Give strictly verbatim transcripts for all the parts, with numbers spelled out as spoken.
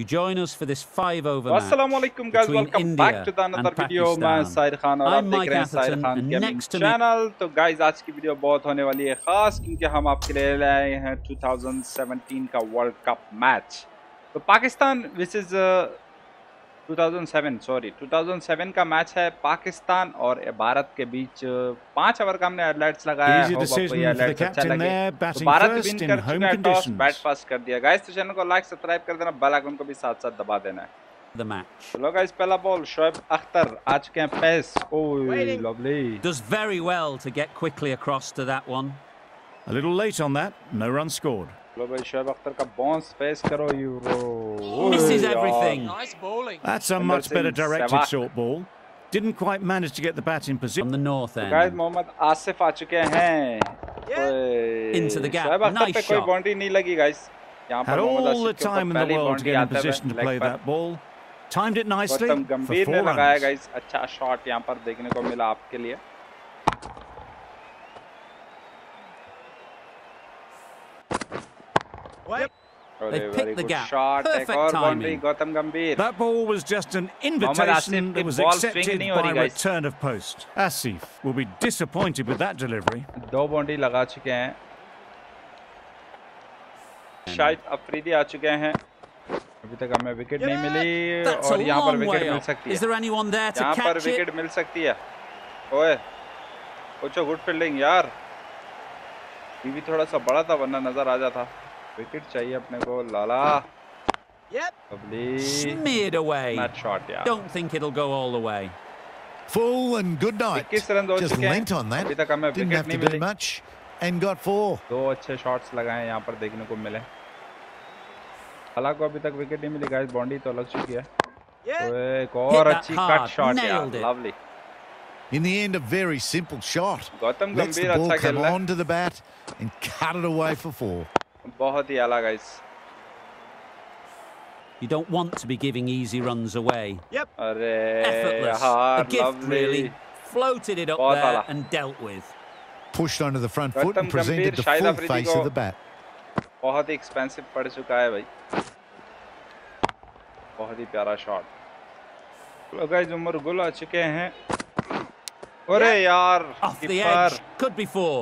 You join us for this five-over match. Assalamualaikum, guys. Welcome India back to the another video. मैं साहिर खान और आप देख रहे हैं साहिर खान गेमिंग चैनल. तो गाइस आज की वीडियो बहुत होने वाली है खास, क्योंकि हम आपके लिए लाए हैं twenty seventeen का वर्ल्ड कप मैच. तो Pakistan versus two thousand seven sorry two thousand seven का मैच है पाकिस्तान और भारत के बीच. पांच ओवर का हमने हाइलाइट्स लगाया है. भारत विन कर चुका है, टॉस बैट पास कर दिया. गाइस तो चैनल को लाइक सब्सक्राइब कर देना, बेल आइकन को भी साथ साथ दबा देना है. The match. Hello guys, पहला बॉल शोएब अख्तर आ चुके हैं pace. Oh lovely. Does very well to get quickly across to that one. A little late on that, no run scored. लो भाई शोएब अख्तर का बाउंस पेस करो. यूरो misses everything. Nice bowling. That's a much better directed short ball. Didn't quite manage to get the bat in position on the north end. Guys Mohammad Asif आ चुके हैं. Into the gap. Nice shot. कोई boundary नहीं लगी guys. यहां पर मोहम्मद आसिफ पहली boundary आते हुए timed it nicely. गंभीर ने लगाया गाइस. अच्छा शॉट यहां पर देखने को मिला आपके लिए. They picked the gap. Perfect timing. Gautam Gambhir. That ball was just an invitation that was accepted by return of post. Asif will be disappointed with that delivery. दो बाउंड्री लगा चुके हैं. शायद अफरीदी आ चुके हैं. अभी तक हमें विकेट नहीं मिली और यहाँ पर विकेट मिल सकती है. यहाँ पर विकेट मिल सकती है. ओए ओचो गुड फील्डिंग यार. ये भी थोड़ा सा बड़ा था वरना नजर आ जाता. विकेट चाहिए अपने को लाला. Smeared away. Not shot, yeah. Don't think it'll go all the way. Full and good night. Just lent on that. Didn't have to do much and got four. दो अच्छे शॉट्स लगाए यहाँ पर देखने को मिले. हालांकि अभी तक विकेट नहीं मिली गाइस. बाउंड्री तो लग चुकी है. एक और अच्छी कट शॉट यार. Lovely. In the end, a very simple shot. Gautam Gambhir अच्छा खेल रहा है. Onto the bat and cut it away for four. बहुत ही आला guys. You don't want to be giving easy runs away. Yep. Effortless. A gift really. Floated it up there and dealt with. Pushed onto the front foot and presented the full face of the bat. बहुत ही expensive पड़ चुका है भाई. बहुत ही प्यारा shot. लो guys Umar Gul आ चुके हैं. अरे यार keeper. Could be four.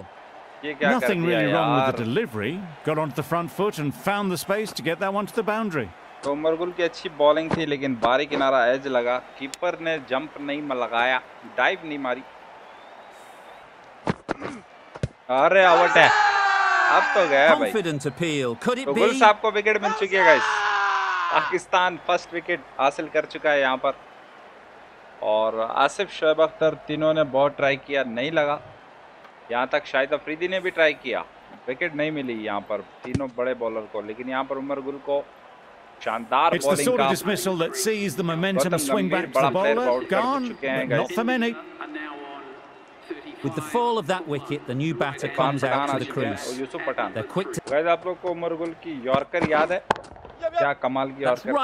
Nothing really wrong with the delivery. Got onto the front foot and found the space to get that one to the boundary. तो उमर गुल की अच्छी बॉलिंग थी लेकिन बारी किनारा एज लगा. कीपर ने जंप नहीं लगाया, डाइव नहीं मारी. अरे आउट है. अब तो गया भाई. तो गुल साहब को विकेट मिल चुकी है गाइस. पाकिस्तान फर्स्ट विकेट हासिल कर चुका है यहाँ पर. और आसिफ शोएब अख्तर तीनों ने बहुत ट्राई किया, नहीं लगा. यहाँ तक शाहिद अफरीदी ने भी ट्राई किया, विकेट नहीं मिली यहाँ पर तीनों बड़े बॉलर को. लेकिन यहाँ पर उमर गुल को शानदार बॉलिंग का बड़ा प्लेयर आउट कर चुके हैं guys. With the fall of that wicket, the new batter comes out to the crease. They're quick to. Guys, आप लोग को उमर गुल की यॉर्कर याद है? क्या कमाल की यॉर्कर करते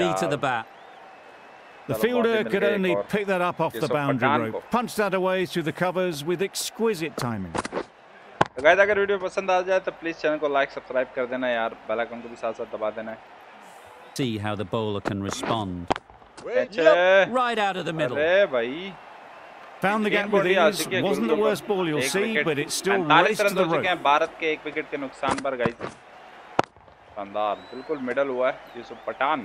थे यार. The fielder could only pick that up off the boundary rope. Punched that away through the covers with exquisite timing. Guys, अगर वीडियो पसंद आ जाए तो प्लीज चैनल को लाइक सब्सक्राइब कर देना यार. बेल आइकन को भी साथ-साथ दबा देना. See how the bowler can respond. Right out of the middle. अरे भाई. Found the gap with ease. Wasn't the worst ball you'll see, but it's still raced to the rope. Bharat के एक wicket के नुकसान पर गई. शानदार बिल्कुल मिडल हुआ है. यूसुफ पठान.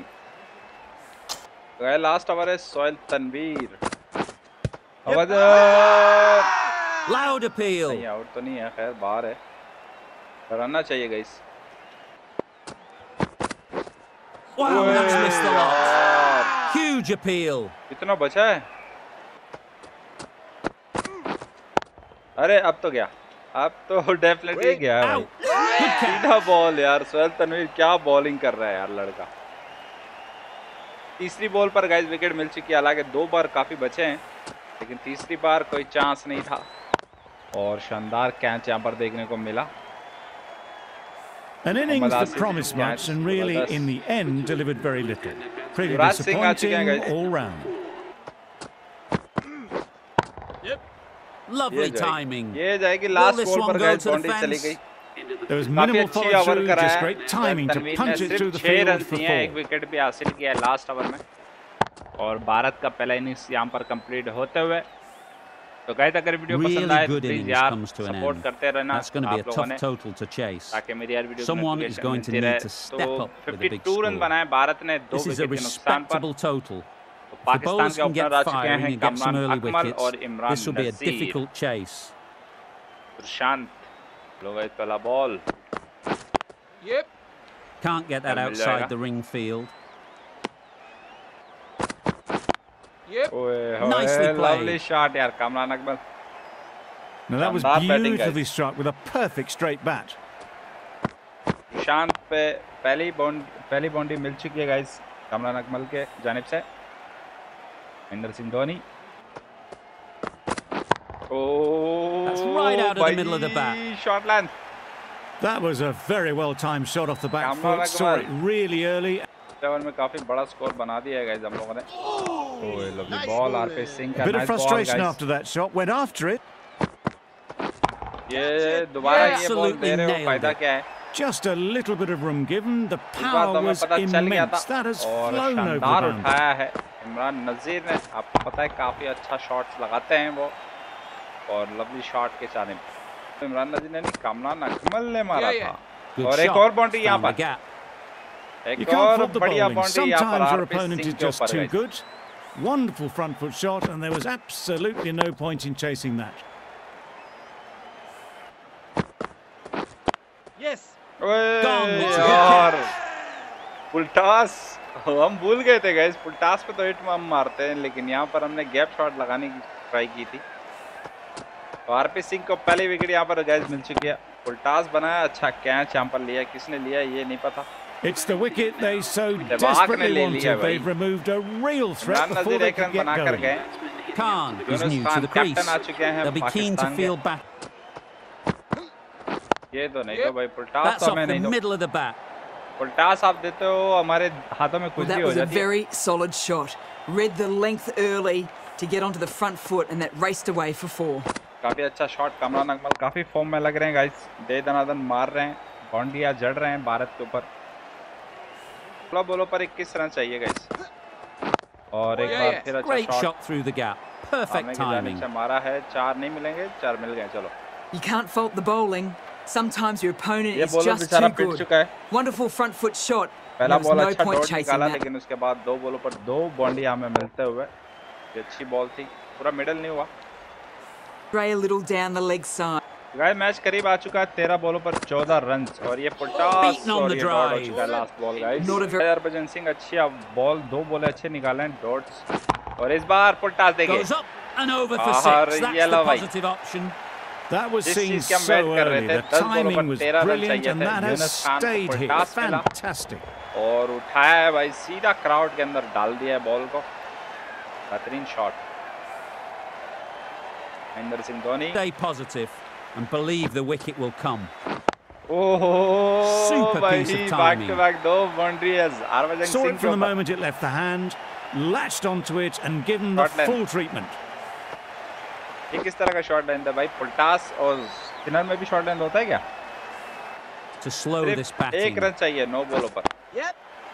गया लास्ट ओवर है सोहेल तनवीर. आवाज लाउड अपील. नहीं आउट तो नहीं है, खैर बाहर है. करना चाहिए guys. Wow that's missed the lot. Huge appeal. इतना बचा है. अरे अब तो गया. अब तो डेफिनेटली गया भाई. सीधा बॉल यार. सोहेल तनवीर क्या बॉलिंग कर रहा है यार लड़का. तीसरी बॉल पर गाइस विकेट मिल चुकी है. हालांकि दो बार काफी बचे हैं लेकिन तीसरी बार कोई चांस नहीं था. और शानदार कैच यहाँ पर देखने को मिला. An innings that promised much and really in the end delivered very little. Pretty disappointing all round. Lovely timing. ये जाएगी लास्ट बॉल पर गाइस. बाउंड्री चली गई. There was minimal follow through, just great timing to punch it through the field for four. एक wicket भी हासिल किया है लास्ट ओवर में और भारत का पहला इनिंग्स यहाँ पर कंप्लीट होते हुए। तो गाइस अगर वीडियो पसंद आए तो प्लीज यार सपोर्ट करते रहना आप लोगों ने ताकि मेरी यार वीडियो मिलती रहे। तो बावन रन बनाए भारत ने दो विकेट के नुकसान पर। पाकिस्तान के ओपनर आ चुके हैं कमरान अकमल और इमरान नजीर। प्रशांत लोग पहला ball can't get that outside the ring field. Yep. Nicely played. Shot yaar Kamran Akmal. Now that was beautifully struck with a perfect straight bat. Prashant pe pehli bound pehli boundary mil chuki hai guys Kamran Akmal ke janib se. Ender Singh Dhoni. Oh, that's right out of the middle of the bat. Short length. That was a very well timed shot off the back foot. Saw it really early. seven में काफी बड़ा score बना दिया है guys हम लोगों ने। Oh, lovely ball R P Singh का nice ball guys. A bit of frustration after that shot. Went after it. ये दोबारा ये बॉल दे रहे हो फायदा क्या है? Just a little bit of room given. The power was immense. That has flown over the boundary. Imran नजीर ने आपको पता है काफी अच्छा शॉट्स लगाते हैं वो और लवली शॉट के जाने पर इमरान नजीर ने नहीं कामरान अकमल ने मारा था। और एक और बाउंड्री यहाँ पर एक और बढ़िया बाउंड्री यहाँ पर आरपी सिंह के ऊपर गई। Wonderful front foot shot and there was absolutely no point in chasing that. Yes. पुलटास हम भूल गए थे गाइस पुलटास पे तो हिट हम मारते हैं लेकिन यहाँ पर हमने गैप शॉट लगाने की ट्राई की थी। तो आरपी सिंह को पहले विकेट यहाँ पर गाइस मिल चुकी है। पुलटास बनाया अच्छा कैच यहाँ पर लिया किसने लिया ये नहीं पता। It's the wicket they so desperately wanted. They've removed a real threat before they could get going. Khan is new to the crease. They'll be keen to field back. ये तो नहीं तो भाई पुलटास तो मैं नहीं दो। पुलटास आप देते हो हमारे हाथों में कुछ भी हो जाती है। That was a very solid shot. Read the length early to get onto the front foot and that raced away for four. काफी अच्छा शॉट कामरान अकमल काफी फॉर्म में लग रहे हैं गाइस दे दनादन मार रहे हैं बाउंड्रीयां जड़ रहे हैं भारत के ऊपर। बोलो बोलो पर इक्कीस रन चाहिए गाइस और एक बार फिर अच्छा shot through the gap. Perfect timing. मारा है चार नहीं मिलेंगे चार मिल गए चलो। You can't fault the bowling. Sometimes your opponent is just too good. Wonderful front foot shot. पहला बॉल अच्छा डॉट निकाला लेकिन उसके बाद दो बॉलों पर दो बाउंड्री हमें मिलते हुए ये अच्छी बॉल थी पूरा मिडल नहीं हुआ। Try a little down the leg side. Guys match करीब आ चुका है तेरह बॉलों पर चौदह रन और ये पुलटास और ये डॉट हो चुका है last ball guys. Harbhajan Singh अच्छी बॉल दो बॉल अच्छे निकाले हैं डॉट्स और इस बार पुलटास देंगे। That was seen so early. The timing was brilliant, and that has stayed here. Fantastic. और उठाया है भाई सीधा क्राउड के अंदर डाल दिया है बॉल को। बेहतरीन shot. Inder Singh Dhoni. Stay positive and believe the wicket will come. Oh, भाई back to back दो boundaries. Harbhajan Singh. Saw it from the moment it left the hand, latched onto it, and given the full treatment. एक इस तरह का shot length है भाई पुलटास और spinner में भी शॉट लेंथ होता है क्या? एक रन चाहिए नौ बॉलों पर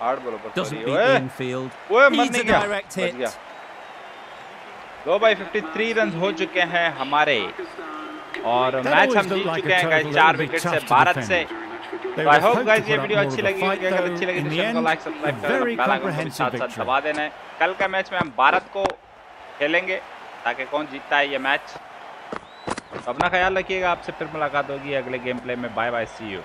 आठ बॉलों पर ओए मत नहीं क्या बच गया। दो भाई तिरेपन रन हो चुके हैं हमारे और मैच हम जीत चुके हैं गाइस चार विकेट से भारत से। आई होप गाइस ये वीडियो अच्छी लगी अगर अच्छी लगी तो चैनल को लाइक सब्सक्राइब करना बेल आइकन साथ साथ दबा देना है। कल का मैच में हम भारत को खेलेंगे ताकि कौन जीतता है ये मैच। अपना ख्याल रखिएगा आपसे फिर मुलाकात होगी अगले गेम प्ले में। Bye bye see you.